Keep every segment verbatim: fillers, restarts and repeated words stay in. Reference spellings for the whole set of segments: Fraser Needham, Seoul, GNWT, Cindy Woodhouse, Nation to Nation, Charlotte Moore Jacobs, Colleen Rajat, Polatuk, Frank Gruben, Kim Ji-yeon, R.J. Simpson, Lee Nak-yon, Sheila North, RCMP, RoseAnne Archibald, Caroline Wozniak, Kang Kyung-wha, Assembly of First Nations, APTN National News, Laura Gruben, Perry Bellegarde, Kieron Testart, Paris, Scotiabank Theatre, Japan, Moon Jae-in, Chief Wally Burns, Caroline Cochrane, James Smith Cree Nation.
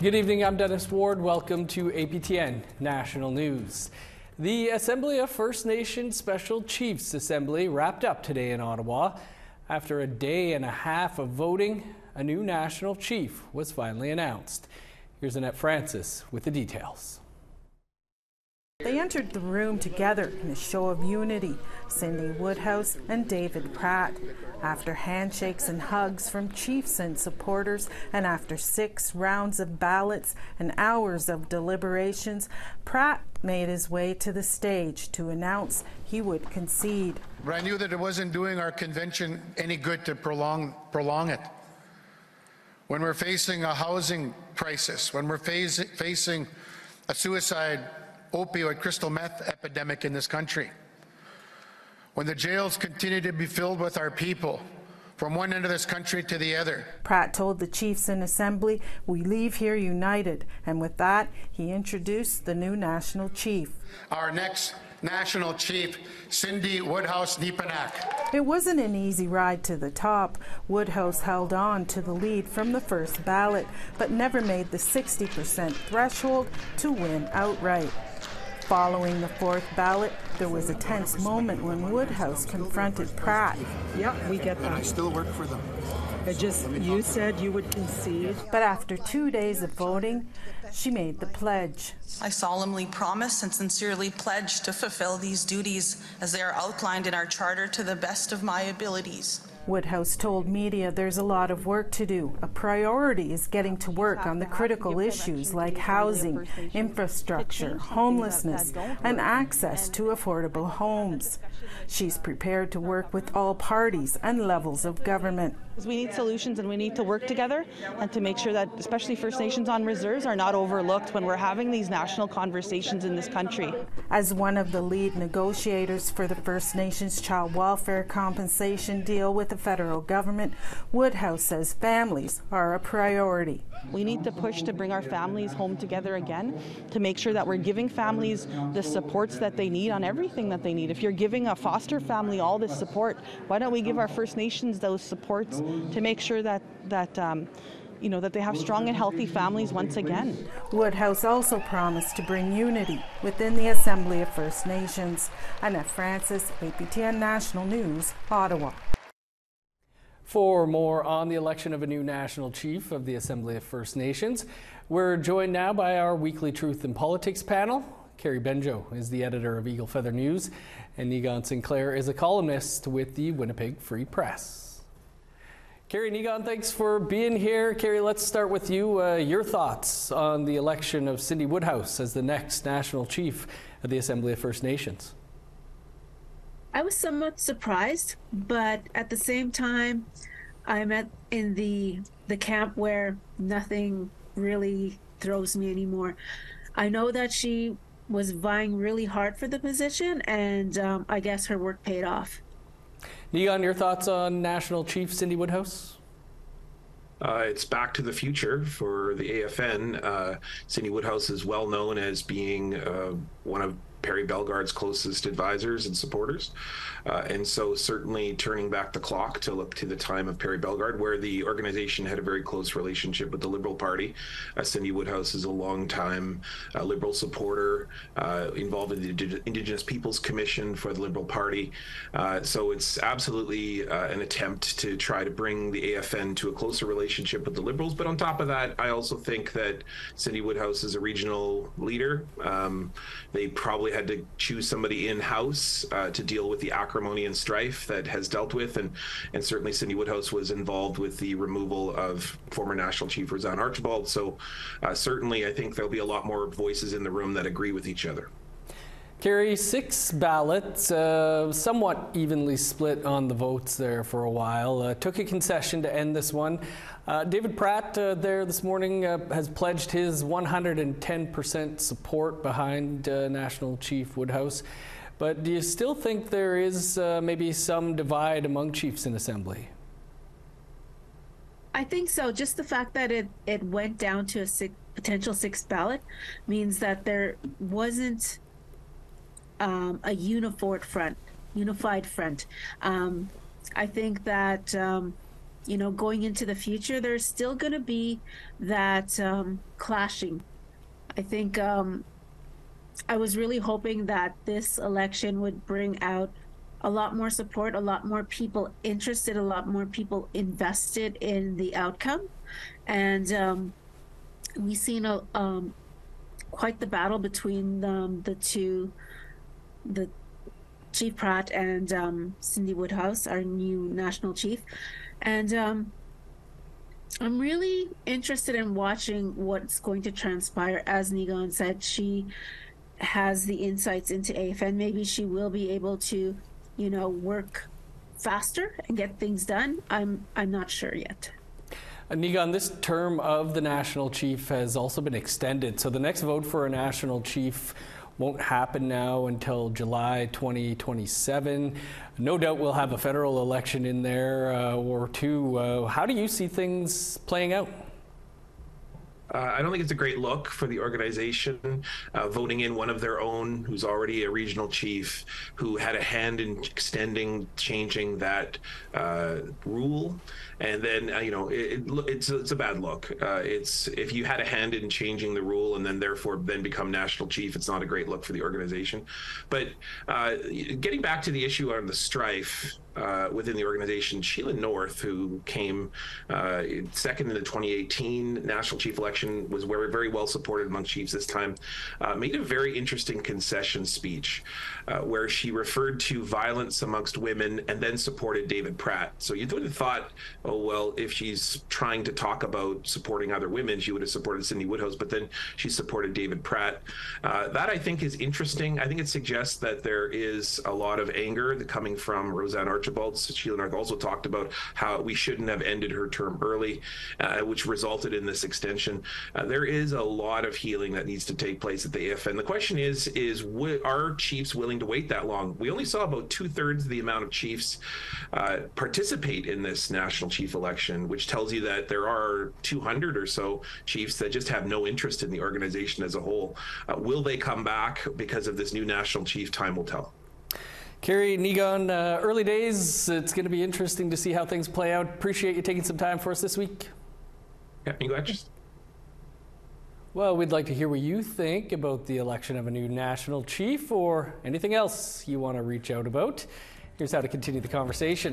Good evening, I'm Dennis Ward. Welcome to A P T N National News. The Assembly of First Nations Special Chiefs Assembly wrapped up today in Ottawa. After a day and a half of voting, a new national chief was finally announced. Here's Annette Francis with the details. They entered the room together in a show of unity, Cindy Woodhouse and David Pratt. After handshakes and hugs from chiefs and supporters, and after six rounds of ballots and hours of deliberations, Pratt made his way to the stage to announce he would concede. But I knew that it wasn't doing our convention any good to prolong, prolong it. When we're facing a housing crisis, when we're face, facing a suicide opioid crystal meth epidemic in this country, when the jails continue to be filled with our people from one end of this country to the other. Pratt told the chiefs in assembly, "We leave here united," and with that he introduced the new national chief. Our next national chief, Cindy Woodhouse Nipanak. It wasn't an easy ride to the top. Woodhouse held on to the lead from the first ballot, but never made the sixty percent threshold to win outright. Following the fourth ballot, there was a tense moment when Woodhouse confronted Pratt. Yep, we get that. I still work for them. I just, you said you would concede. But after two days of voting, she made the pledge. I solemnly promise and sincerely pledge to fulfill these duties as they are outlined in our charter to the best of my abilities. Woodhouse told media there's a lot of work to do. A priority is getting to work on the critical issues like housing, infrastructure, homelessness, and access to affordable homes. She's prepared to work with all parties and levels of government. We need solutions and we need to work together and to make sure that especially First Nations on reserves are not overlooked when we're having these national conversations in this country. As one of the lead negotiators for the First Nations child welfare compensation deal with the federal government, Woodhouse says families are a priority. We need to push to bring our families home together again, to make sure that we're giving families the supports that they need on everything that they need. If you're giving a foster family all this support, why don't we give our First Nations those supports to make sure that, that um, you know, that they have strong and healthy families once again. Woodhouse also promised to bring unity within the Assembly of First Nations. Annette Francis, A P T N National News, Ottawa. For more on the election of a new national chief of the Assembly of First Nations, we're joined now by our weekly Truth in Politics panel. Carrie Benjo is the editor of Eagle Feather News, and Negan Sinclair is a columnist with the Winnipeg Free Press. Carrie, Negan, thanks for being here. Carrie, let's start with you. Uh, your thoughts on the election of Cindy Woodhouse as the next national chief of the Assembly of First Nations? I was somewhat surprised, but at the same time, I'm at in the the camp where nothing really throws me anymore. I know that she was vying really hard for the position, and um, I guess her work paid off. Negan, your thoughts on National Chief Cindy Woodhouse? Uh, it's back to the future for the A F N. Uh, Cindy Woodhouse is well known as being uh, one of Perry Bellegarde's closest advisors and supporters. Uh, and so certainly turning back the clock to look to the time of Perry Bellegarde, where the organization had a very close relationship with the Liberal Party. Uh, Cindy Woodhouse is a longtime uh, Liberal supporter, uh, involved in the Indigenous Peoples Commission for the Liberal Party. Uh, so it's absolutely uh, an attempt to try to bring the A F N to a closer relationship with the Liberals. But on top of that, I also think that Cindy Woodhouse is a regional leader. Um, they probably had to choose somebody in-house uh, to deal with the acrimony and strife that has dealt with, and and certainly Cindy Woodhouse was involved with the removal of former National Chief RoseAnne Archibald, so uh, certainly I think there'll be a lot more voices in the room that agree with each other. Carrie, six ballots, uh, somewhat evenly split on the votes there for a while. Uh, took a concession to end this one. Uh, David Pratt uh, there this morning uh, has pledged his one hundred ten percent support behind uh, National Chief Woodhouse. But do you still think there is uh, maybe some divide among chiefs in assembly? I think so. Just the fact that it, it went down to a six, potential sixth ballot means that there wasn't Um, a unified front, unified front. Um, I think that um, you know, going into the future, there's still going to be that um, clashing. I think um, I was really hoping that this election would bring out a lot more support, a lot more people interested, a lot more people invested in the outcome. And um, we've seen a, um, quite the battle between um, the two, the Chief Pratt and um, Cindy Woodhouse, our new national chief. And um, I'm really interested in watching what's going to transpire. As Nigon said, she has the insights into A F N. Maybe she will be able to, you know, work faster and get things done. I'm I'm not sure yet. Uh, Nigon, this term of the national chief has also been extended. So the next vote for a national chief won't happen now until July twenty twenty-seven. No doubt we'll have a federal election in there uh, or two. Uh, how do you see things playing out? Uh, I don't think it's a great look for the organization, uh, voting in one of their own who's already a regional chief, who had a hand in extending, changing that uh, rule. And then, uh, you know, it, it's, it's a bad look. Uh, it's if you had a hand in changing the rule and then therefore then become national chief, it's not a great look for the organization. But uh, getting back to the issue on the strife, Uh, within the organization, Sheila North, who came uh, second in the twenty eighteen national chief election, was very, very well supported among chiefs this time, uh, made a very interesting concession speech uh, where she referred to violence amongst women and then supported David Pratt. So you would have thought, oh, well, if she's trying to talk about supporting other women, she would have supported Cindy Woodhouse, but then she supported David Pratt. Uh, that, I think, is interesting. I think it suggests that there is a lot of anger that coming from RoseAnne Archibald. Sheila North also talked about how we shouldn't have ended her term early, uh, which resulted in this extension. Uh, there is a lot of healing that needs to take place at the A F N. The question is, is are chiefs willing to wait that long? We only saw about two-thirds of the amount of chiefs uh, participate in this national chief election, which tells you that there are two hundred or so chiefs that just have no interest in the organization as a whole. Uh, will they come back because of this new national chief? Time will tell. Kieron, Nigon, uh, early days, it's going to be interesting to see how things play out. Appreciate you taking some time for us this week. Yeah, any questions? Well, we'd like to hear what you think about the election of a new national chief or anything else you want to reach out about. Here's how to continue the conversation.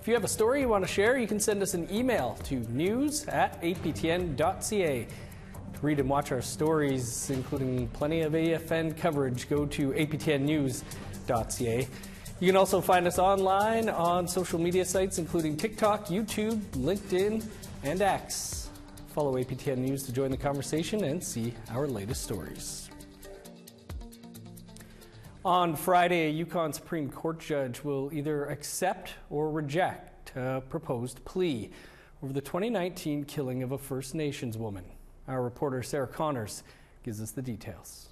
If you have a story you want to share, you can send us an email to news at A P T N dot C A. To read and watch our stories, including plenty of A F N coverage, go to A P T N news dot C A. You can also find us online on social media sites, including TikTok, YouTube, LinkedIn, and X. Follow A P T N News to join the conversation and see our latest stories. On Friday, a Yukon Supreme Court judge will either accept or reject a proposed plea over the twenty nineteen killing of a First Nations woman. Our reporter Sarah Connors gives us the details.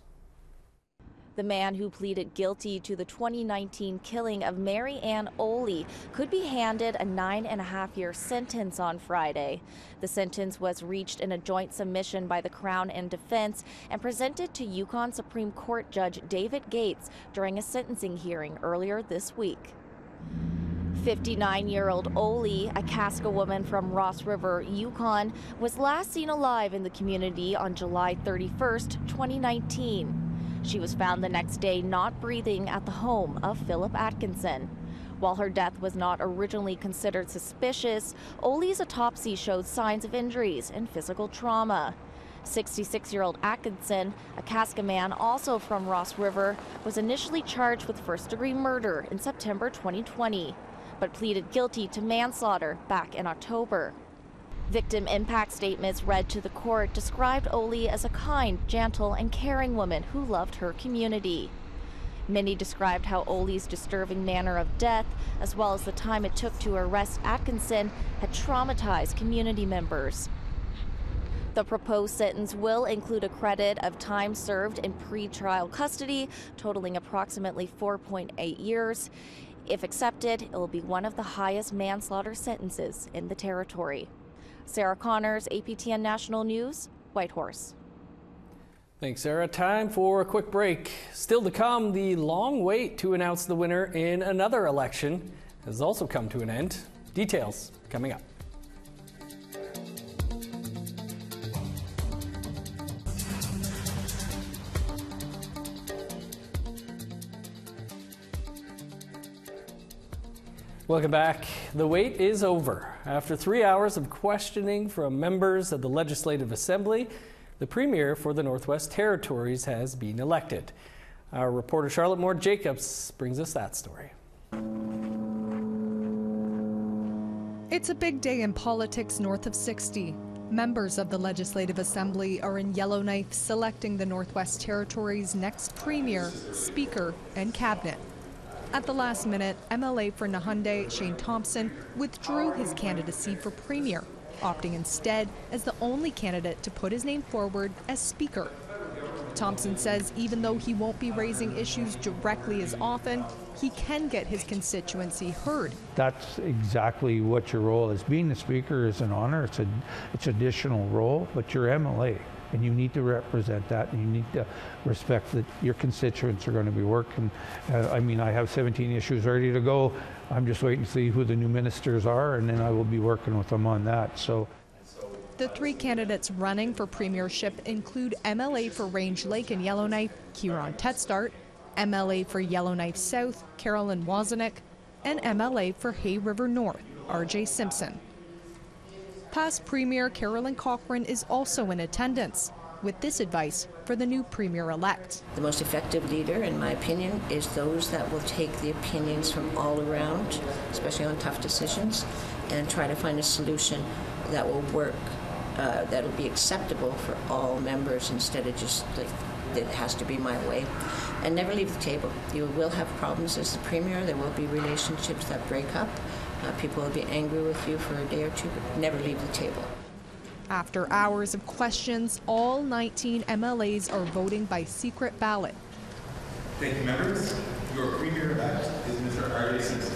The man who pleaded guilty to the twenty nineteen killing of Mary Ann Ollie could be handed a nine and a half year sentence on Friday. The sentence was reached in a joint submission by the Crown and Defense and presented to Yukon Supreme Court Judge David Gates during a sentencing hearing earlier this week. fifty-nine-year-old Ollie, a Casca woman from Ross River, Yukon, was last seen alive in the community on July thirty-first, twenty nineteen. She was found the next day not breathing at the home of Philip Atkinson. While her death was not originally considered suspicious, Ollie's autopsy showed signs of injuries and physical trauma. sixty-six-year-old Atkinson, a Casca man also from Ross River, was initially charged with first-degree murder in September twenty twenty, but pleaded guilty to manslaughter back in October. Victim impact statements read to the court described Ollie as a kind, gentle, and caring woman who loved her community. Many described how Ollie's disturbing manner of death, as well as the time it took to arrest Atkinson, had traumatized community members. The proposed sentence will include a credit of time served in pretrial custody, totaling approximately four point eight years. If accepted, it will be one of the highest manslaughter sentences in the territory. Sarah Connors, A P T N National News, Whitehorse. Thanks, Sarah. Time for a quick break. Still to come, the long wait to announce the winner in another election has also come to an end. Details coming up. Welcome back. The wait is over. After three hours of questioning from members of the Legislative Assembly, the Premier for the Northwest Territories has been elected. Our reporter Charlotte Moore Jacobs brings us that story. It's a big day in politics north of sixty. Members of the Legislative Assembly are in Yellowknife selecting the Northwest Territories' next Premier, Speaker, and Cabinet. At the last minute, M L A for Nahunde, Shane Thompson, withdrew his candidacy for Premier, opting instead as the only candidate to put his name forward as Speaker. Thompson says even though he won't be raising issues directly as often, he can get his constituency heard. That's exactly what your role is. Being the Speaker is an honor, it's a, it's an additional role, but you're M L A and you need to represent that, and you need to respect that your constituents are going to be working. Uh, I mean, I have seventeen issues ready to go. I'm just waiting to see who the new ministers are, and then I will be working with them on that. So. The three candidates running for premiership include M L A for Range Lake and Yellowknife, Kieron Testart, M L A for Yellowknife South, Caroline Wozniak, and M L A for Hay River North, R J Simpson. Past Premier Caroline Cochrane is also in attendance with this advice for the new Premier-elect. The most effective leader, in my opinion, is those that will take the opinions from all around, especially on tough decisions, and try to find a solution that will work. Uh, that'll be acceptable for all members instead of just like it has to be my way. And never leave the table. You will have problems as the Premier. There will be relationships that break up. Uh, people will be angry with you for a day or two, but never leave the table. After hours of questions, all nineteen M L As are voting by secret ballot. Thank you, members. Your Premier-elect is Mister R J Simpson.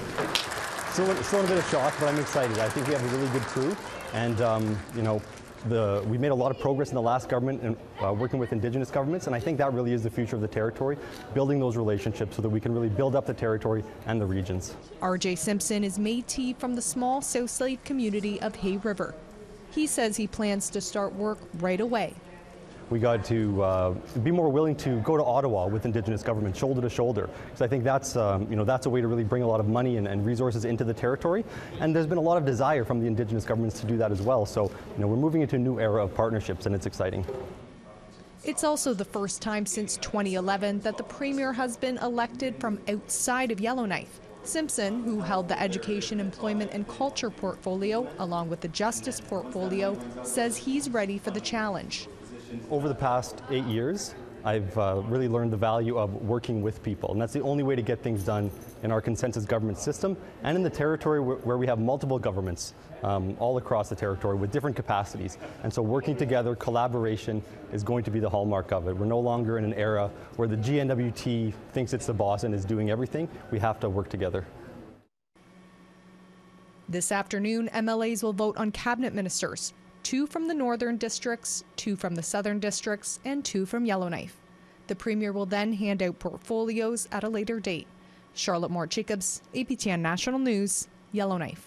Still, still a bit of shock, but I'm excited. I think we have a really good crew, and um, you know, The, we made a lot of progress in the last government and uh, working with Indigenous governments, and I think that really is the future of the territory, building those relationships so that we can really build up the territory and the regions. R J Simpson is Métis from the small South Slave community of Hay River. He says he plans to start work right away. We got to uh, be more willing to go to Ottawa with Indigenous government, shoulder to shoulder, because I think that's, um, you know, that's a way to really bring a lot of money and, and resources into the territory. And there's been a lot of desire from the Indigenous governments to do that as well. So, you know, we're moving into a new era of partnerships, and it's exciting. It's also the first time since twenty eleven that the Premier has been elected from outside of Yellowknife. Simpson, who held the Education, Employment and Culture portfolio along with the Justice portfolio, says he's ready for the challenge. Over the past eight years, I've uh, really learned the value of working with people, and that's the only way to get things done in our consensus government system and in the territory wh where we have multiple governments um, all across the territory with different capacities. And so working together, collaboration is going to be the hallmark of it. We're no longer in an era where the G N W T thinks it's the boss and is doing everything. We have to work together. This afternoon, M L As will vote on cabinet ministers. Two from the northern districts, two from the southern districts, and two from Yellowknife. The Premier will then hand out portfolios at a later date. Charlotte Moore Jacobs, A P T N National News, Yellowknife.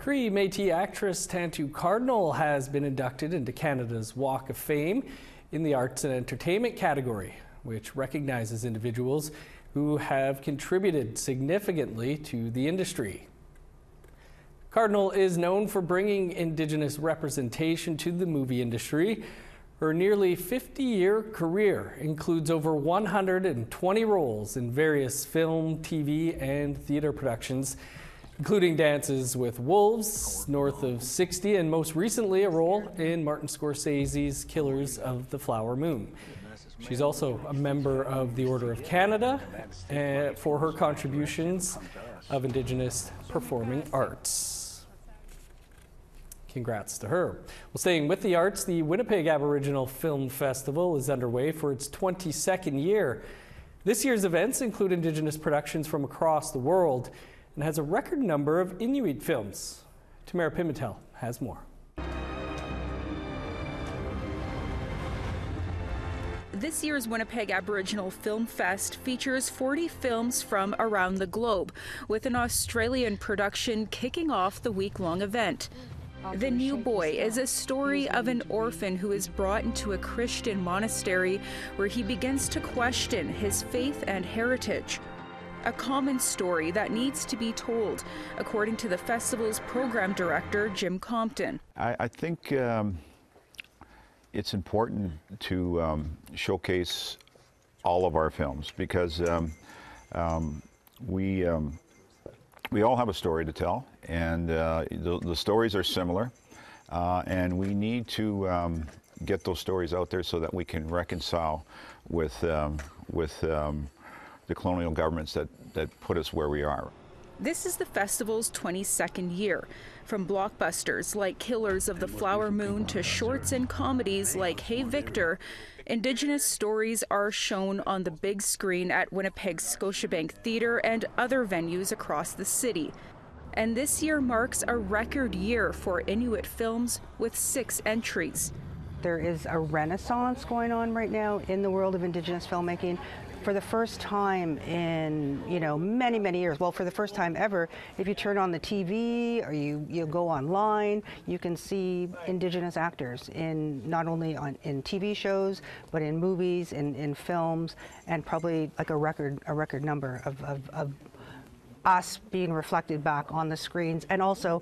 Cree Métis actress Tantoo Cardinal has been inducted into Canada's Walk of Fame in the Arts and Entertainment category, which recognizes individuals who have contributed significantly to the industry. Cardinal is known for bringing Indigenous representation to the movie industry. Her nearly fifty-year career includes over one hundred twenty roles in various film, T V, and theater productions, including Dances with Wolves, North of sixty, and most recently a role in Martin Scorsese's Killers of the Flower Moon. She's also a member of the Order of Canada uh, for her contributions of Indigenous performing arts. Congrats to her. Well, staying with the arts, the Winnipeg Aboriginal Film Festival is underway for its twenty-second year. This year's events include Indigenous productions from across the world and has a record number of Inuit films. Tamara Pimentel has more. This year's Winnipeg Aboriginal Film Fest features forty films from around the globe, with an Australian production kicking off the week-long event. The New Boy is a story of an orphan who is brought into a Christian monastery where he begins to question his faith and heritage. a common story that needs to be told, according to the festival's program director, Jim Compton. I, I think um, it's important to um, showcase all of our films, because um, um, we um, we all have a story to tell, and uh, the, the stories are similar, uh, and we need to um, get those stories out there so that we can reconcile with um, with um, the colonial governments that that put us where we are. This is the festival's twenty-second year. From blockbusters like Killers of the Flower Moon to shorts and comedies like Hey Victor, Indigenous stories are shown on the big screen at Winnipeg's Scotiabank Theatre and other venues across the city. And this year marks a record year for Inuit films, with six entries. There is a renaissance going on right now in the world of Indigenous filmmaking. For the first time in, you know, many, many years, well, for the first time ever, if you turn on the T V or you, you go online, you can see Indigenous actors in not only on, in T V shows, but in movies, in, in films, and probably like a record, a record number of, of, of us being reflected back on the screens. And also,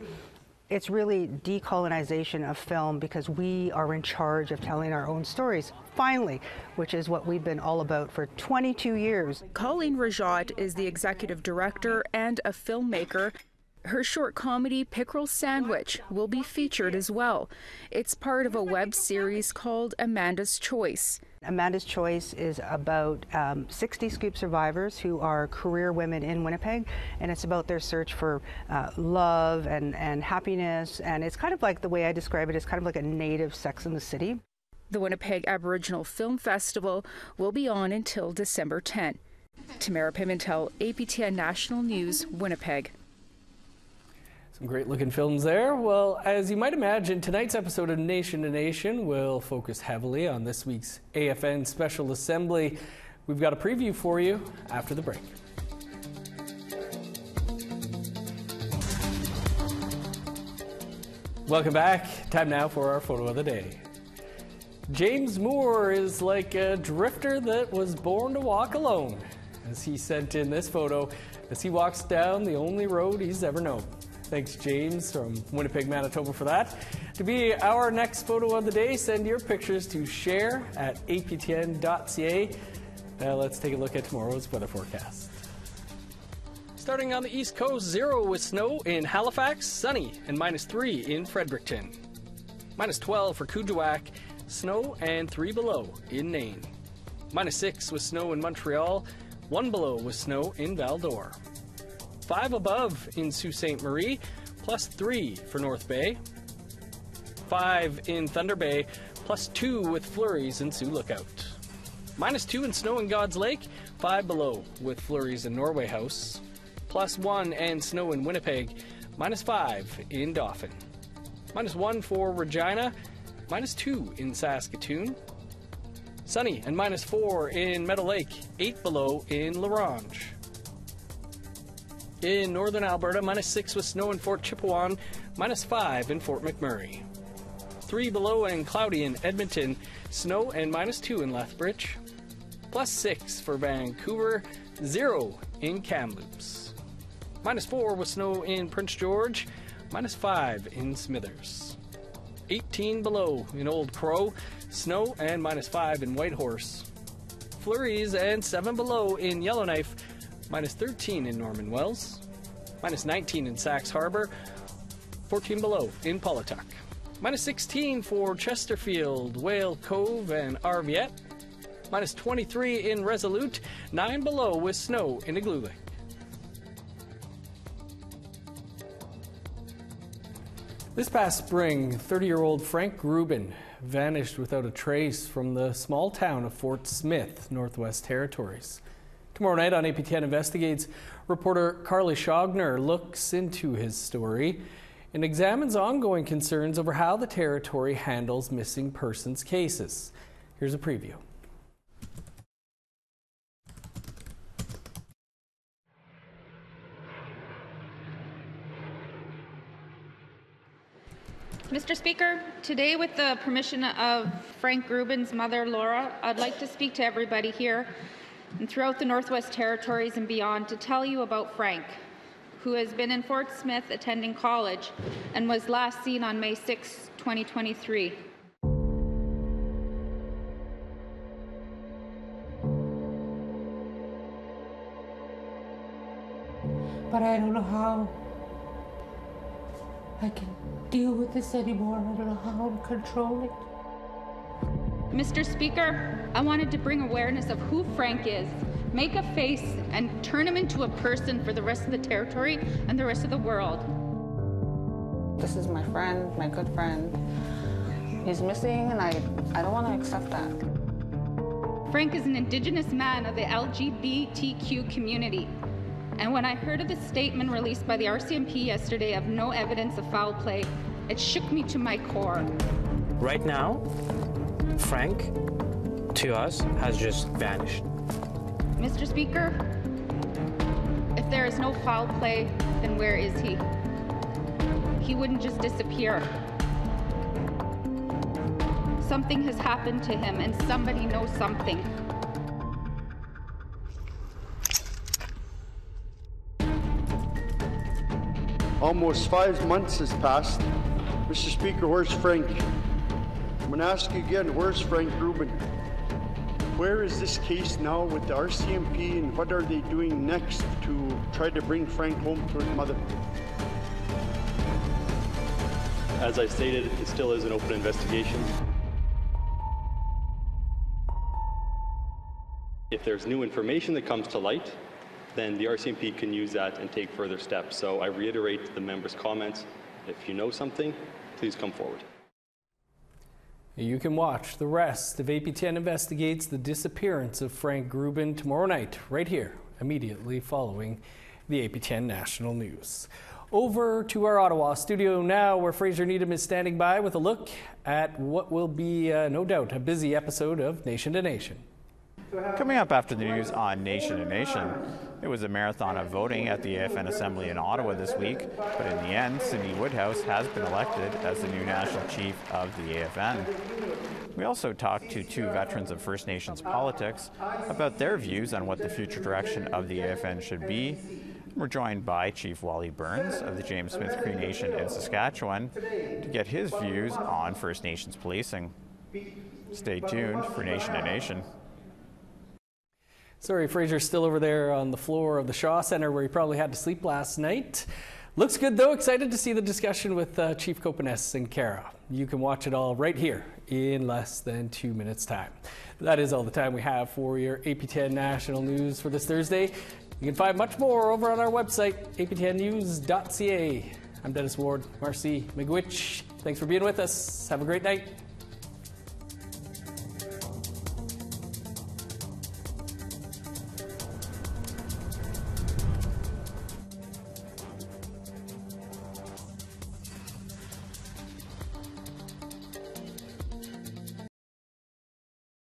it's really decolonization of film, because we are in charge of telling our own stories, finally, which is what we've been all about for twenty-two years. Colleen Rajat is the executive director and a filmmaker. Her short comedy, Pickerel Sandwich, will be featured as well. It's part of a web series called Amanda's Choice. Amanda's Choice is about um, sixty scoop survivors who are career women in Winnipeg, and it's about their search for uh, love and, and happiness, and it's kind of like, the way I describe it, it's kind of like a native Sex and the City. The Winnipeg Aboriginal Film Festival will be on until December tenth. Tamara Pimentel, A P T N National News, Winnipeg. Some great looking films there. Well, as you might imagine, tonight's episode of Nation to Nation will focus heavily on this week's A F N Special Assembly. We've got a preview for you after the break. Welcome back. Time now for our photo of the day. James Moore is like a drifter that was born to walk alone, as he sent in this photo as he walks down the only road he's ever known. Thanks, James, from Winnipeg, Manitoba, for that. To be our next photo of the day, send your pictures to share at A P T N dot C A. Now let's take a look at tomorrow's weather forecast. Starting on the East Coast, zero with snow in Halifax, sunny, and minus three in Fredericton. Minus twelve for Coudjouac, snow and three below in Nain. Minus six with snow in Montreal, one below with snow in Val-d'Or. five above in Sault Ste. Marie, plus three for North Bay. five in Thunder Bay, plus two with flurries in Sioux Lookout. Minus two in snow in God's Lake, five below with flurries in Norway House. Plus one and snow in Winnipeg, minus five in Dauphin. Minus one for Regina, minus two in Saskatoon. Sunny and minus four in Meadow Lake, eight below in LaRange. In northern Alberta, minus six with snow in Fort Chipewyan, minus five in Fort McMurray. three below and cloudy in Edmonton, snow and minus two in Lethbridge. Plus six for Vancouver, zero in Kamloops. Minus four with snow in Prince George, minus five in Smithers. eighteen below in Old Crow, snow and minus five in Whitehorse. Flurries and seven below in Yellowknife, minus thirteen in Norman Wells, minus nineteen in Sax Harbor, fourteen below in Polatuk, minus sixteen for Chesterfield, Whale Cove, and Arviette, minus twenty-three in Resolute, nine below with snow in Igloolik. This past spring, thirty-year-old Frank Gruben vanished without a trace from the small town of Fort Smith, Northwest Territories. Tomorrow night on A P T N Investigates, reporter Carly Shogner looks into his story and examines ongoing concerns over how the territory handles missing persons cases. Here's a preview. Mister Speaker, today, with the permission of Frank Gruben's mother, Laura, I'd like to speak to everybody here and throughout the Northwest Territories and beyond to tell you about Frank, who has been in Fort Smith attending college and was last seen on May sixth, twenty twenty-three. But I don't know how I can deal with this anymore. I don't know how I'm controlling it. Mister Speaker, I wanted to bring awareness of who Frank is, make a face, and turn him into a person for the rest of the territory and the rest of the world. This is my friend, my good friend. He's missing, and I, I don't want to accept that. Frank is an Indigenous man of the L G B T Q community. And when I heard of the statement released by the R C M P yesterday of no evidence of foul play, it shook me to my core. Right now, Frank, to us, has just vanished. Mister Speaker, if there is no foul play, then where is he? He wouldn't just disappear. Something has happened to him, and somebody knows something. Almost five months has passed. Mister Speaker, where's Frank? I'm gonna ask you again, where's Frank Gruben? Where is this case now with the R C M P, and what are they doing next to try to bring Frank home to his mother? As I stated, it still is an open investigation. If there's new information that comes to light, then the R C M P can use that and take further steps. So I reiterate the member's comments. If you know something, please come forward. You can watch the rest of A P ten Investigates the disappearance of Frank Gruben tomorrow night, right here, immediately following the A P ten National News. Over to our Ottawa studio now, where Fraser Needham is standing by with a look at what will be, uh, no doubt, a busy episode of Nation to Nation. Coming up after the news on Nation to Nation, it was a marathon of voting at the A F N Assembly in Ottawa this week, but in the end, Cindy Woodhouse has been elected as the new National Chief of the A F N. We also talked to two veterans of First Nations politics about their views on what the future direction of the A F N should be. We're joined by Chief Wally Burns of the James Smith Cree Nation in Saskatchewan to get his views on First Nations policing. Stay tuned for Nation to Nation. Sorry, Fraser's still over there on the floor of the Shaw Centre where he probably had to sleep last night. Looks good though. Excited to see the discussion with uh, Chief Kopenes and Kara. You can watch it all right here in less than two minutes time. That is all the time we have for your A P ten National News for this Thursday. You can find much more over on our website, A P ten news dot C A. I'm Dennis Ward, Marcy McGuich. Thanks for being with us. Have a great night.